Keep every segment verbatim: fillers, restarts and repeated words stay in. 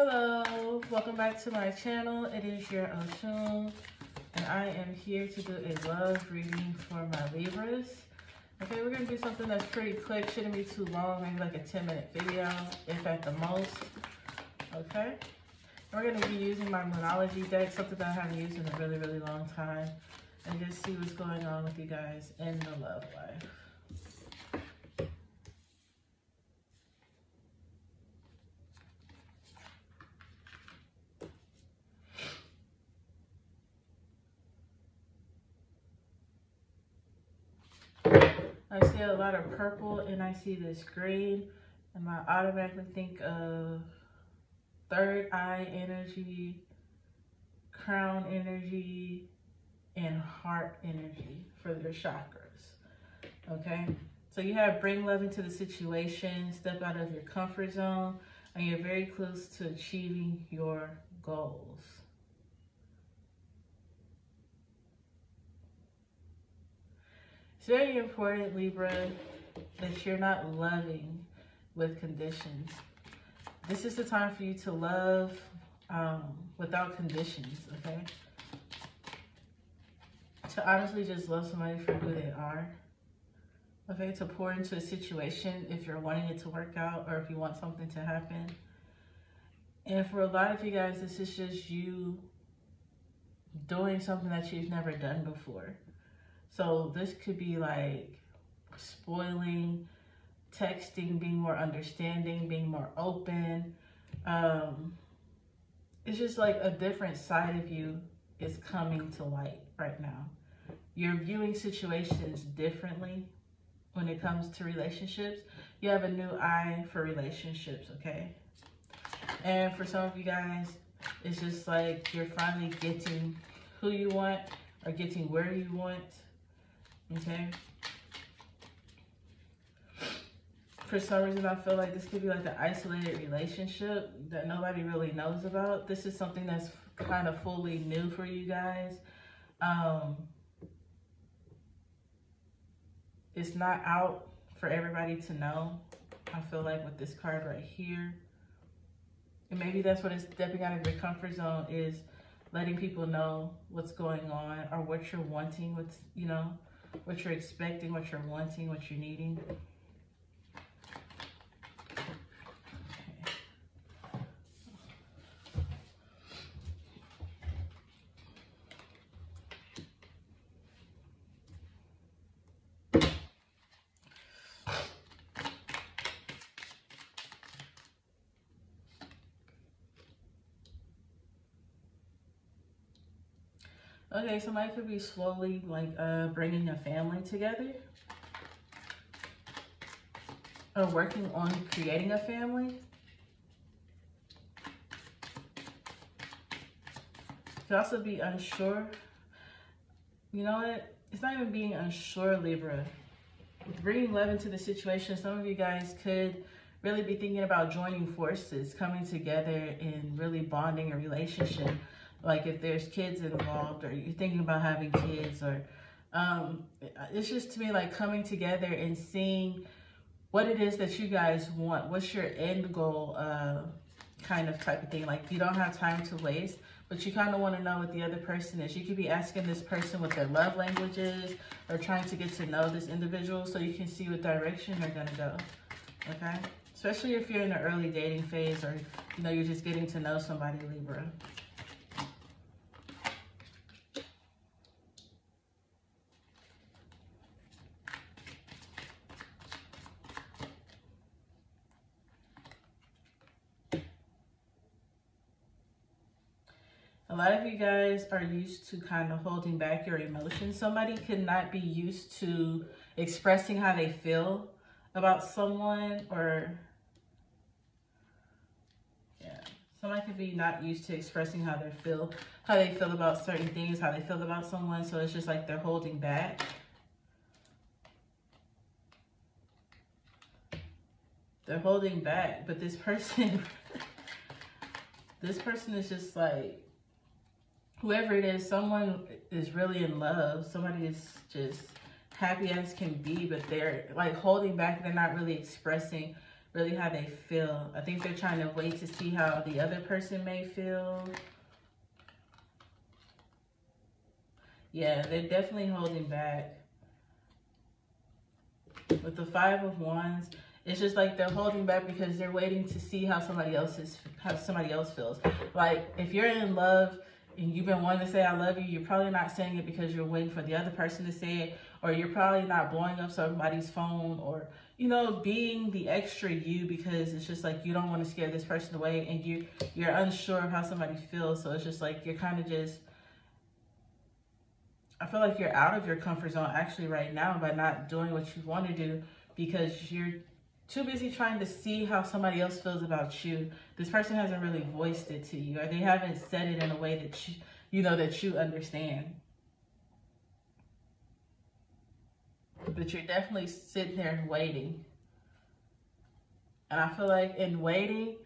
Hello, welcome back to my channel. It is your Oshun, and I am here to do a love reading for my Libras. Okay, we're gonna do something that's pretty quick, shouldn't be too long, maybe like a ten minute video, if at the most. Okay, we're gonna be using my Moonology deck, something that I haven't used in a really, really long time, and just see what's going on with you guys in the love life. I see a lot of purple and I see this green, and I automatically think of third eye energy, crown energy, and heart energy for your chakras. Okay, so you have bring love into the situation, step out of your comfort zone, and you're very close to achieving your goals. It's very important, Libra, that you're not loving with conditions. This is the time for you to love um, without conditions, okay? To honestly just love somebody for who they are, okay? To pour into a situation if you're wanting it to work out or if you want something to happen. And for a lot of you guys, this is just you doing something that you've never done before. So this could be like spoiling, texting, being more understanding, being more open. Um, it's just like a different side of you is coming to light right now. You're viewing situations differently when it comes to relationships. You have a new eye for relationships, okay? And for some of you guys, it's just like you're finally getting who you want or getting where you want. Okay, for some reason I feel like this could be like an isolated relationship that nobody really knows about. This is something that's kind of fully new for you guys. Um, it's not out for everybody to know, I feel like, with this card right here. And maybe that's what it's stepping out of your comfort zone is, letting people know what's going on or what you're wanting, what's, you know, what you're expecting, what you're wanting, what you're needing. Okay. Okay, somebody could be slowly like uh, bringing a family together, or working on creating a family. Could also be unsure. You know what? It's not even being unsure, Libra. With bringing love into the situation, some of you guys could really be thinking about joining forces, coming together and really bonding a relationship. Like if there's kids involved, or you're thinking about having kids, or um, it's just to me like coming together and seeing what it is that you guys want. What's your end goal, uh, kind of type of thing. Like you don't have time to waste, but you kind of want to know what the other person is. You could be asking this person what their love language is, or trying to get to know this individual so you can see what direction they're going to go. Okay? Especially if you're in the early dating phase, or you know, you're just getting to know somebody, Libra. A lot of you guys are used to kind of holding back your emotions. Somebody could not be used to expressing how they feel about someone, or yeah, somebody could be not used to expressing how they feel, how they feel about certain things, how they feel about someone. So it's just like they're holding back. They're holding back, but this person, this person is just like, whoever it is, someone is really in love. Somebody is just happy as can be, but they're like holding back. They're not really expressing really how they feel. I think they're trying to wait to see how the other person may feel. Yeah, they're definitely holding back. With the Five of Wands, it's just like they're holding back because they're waiting to see how somebody else is, how somebody else feels. Like if you're in love and you've been wanting to say I love you, you're probably not saying it because you're waiting for the other person to say it, or you're probably not blowing up somebody's phone, or, you know, being the extra you, because it's just like you don't want to scare this person away and you you're unsure of how somebody feels. So it's just like you're kind of just, I feel like you're out of your comfort zone actually right now by not doing what you want to do, because you're too busy trying to see how somebody else feels about you. This person hasn't really voiced it to you, or they haven't said it in a way that you, you know, that you understand. But you're definitely sitting there waiting. And I feel like in waiting,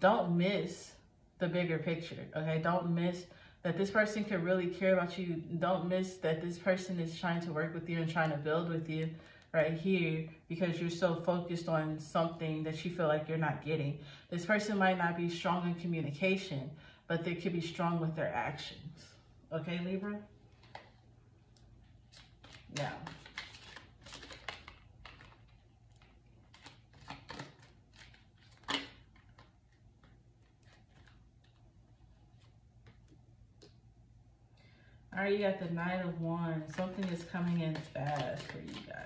don't miss the bigger picture, okay? Don't miss that this person could really care about you. Don't miss that this person is trying to work with you and trying to build with you right here, because you're so focused on something that you feel like you're not getting. This person might not be strong in communication, but they could be strong with their actions. Okay, Libra? Now, all right, you got the Knight of Wands. Something is coming in fast for you guys.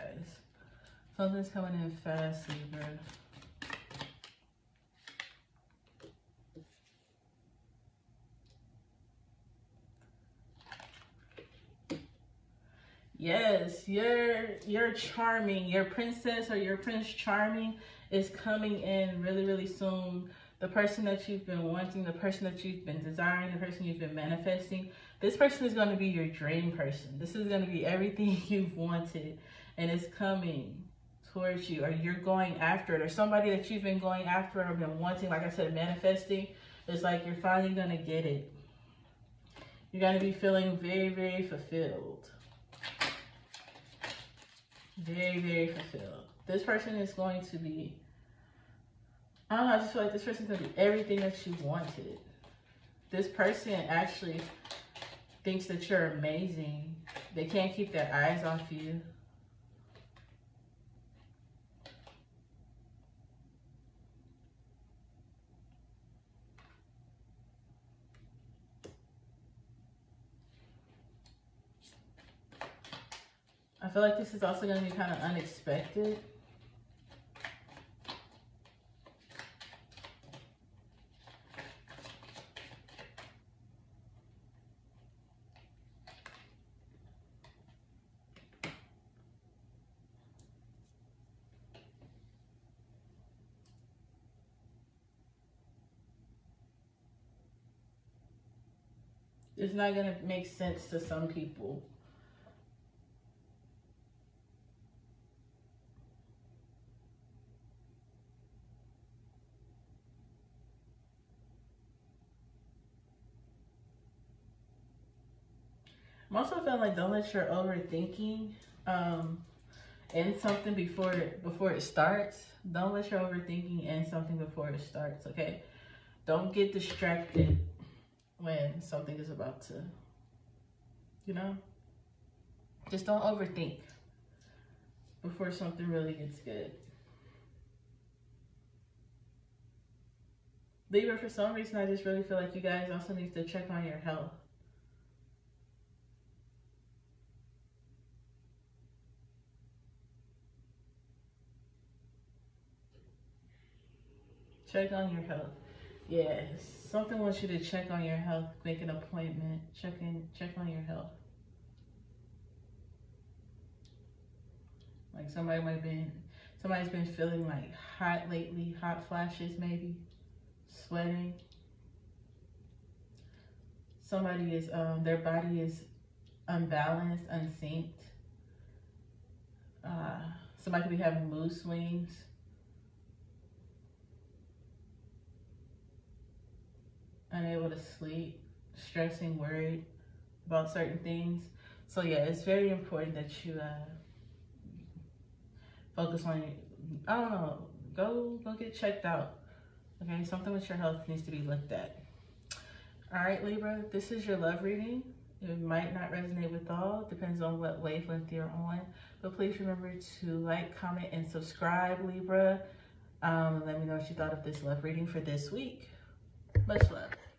Something's coming in fast, Libra. Yes, your, your charming, your princess or your prince charming is coming in really, really soon. The person that you've been wanting, the person that you've been desiring, the person you've been manifesting, this person is going to be your dream person. This is going to be everything you've wanted, and it's coming towards you, or you're going after it, or somebody that you've been going after or been wanting, like I said, manifesting. It's like you're finally going to get it. You're going to be feeling very, very fulfilled. Very, very fulfilled. This person is going to be, I don't know, I just feel like this person's gonna be everything that you wanted. This person actually thinks that you're amazing. They can't keep their eyes off you. I feel like this is also gonna be kind of unexpected. It's not going to make sense to some people. I'm also feeling like don't let your overthinking um, end something before it, before it starts. Don't let your overthinking end something before it starts, okay? Don't get distracted when something is about to, you know, just don't overthink before something really gets good. Libra, for some reason, I just really feel like you guys also need to check on your health. Check on your health. Yes, something wants you to check on your health, make an appointment, check in, check on your health. Like somebody might have been, somebody's been feeling like hot lately, hot flashes maybe, sweating. Somebody is, um, their body is unbalanced, unsynced. Uh, somebody could be having mood swings. Unable to sleep, stressing, worried about certain things. So yeah, it's very important that you uh, focus on, I don't know, go go get checked out. Okay, something with your health needs to be looked at. All right, Libra, this is your love reading. It might not resonate with all, depends on what wavelength you're on. But please remember to like, comment, and subscribe, Libra. Um, let me know what you thought of this love reading for this week. Much love.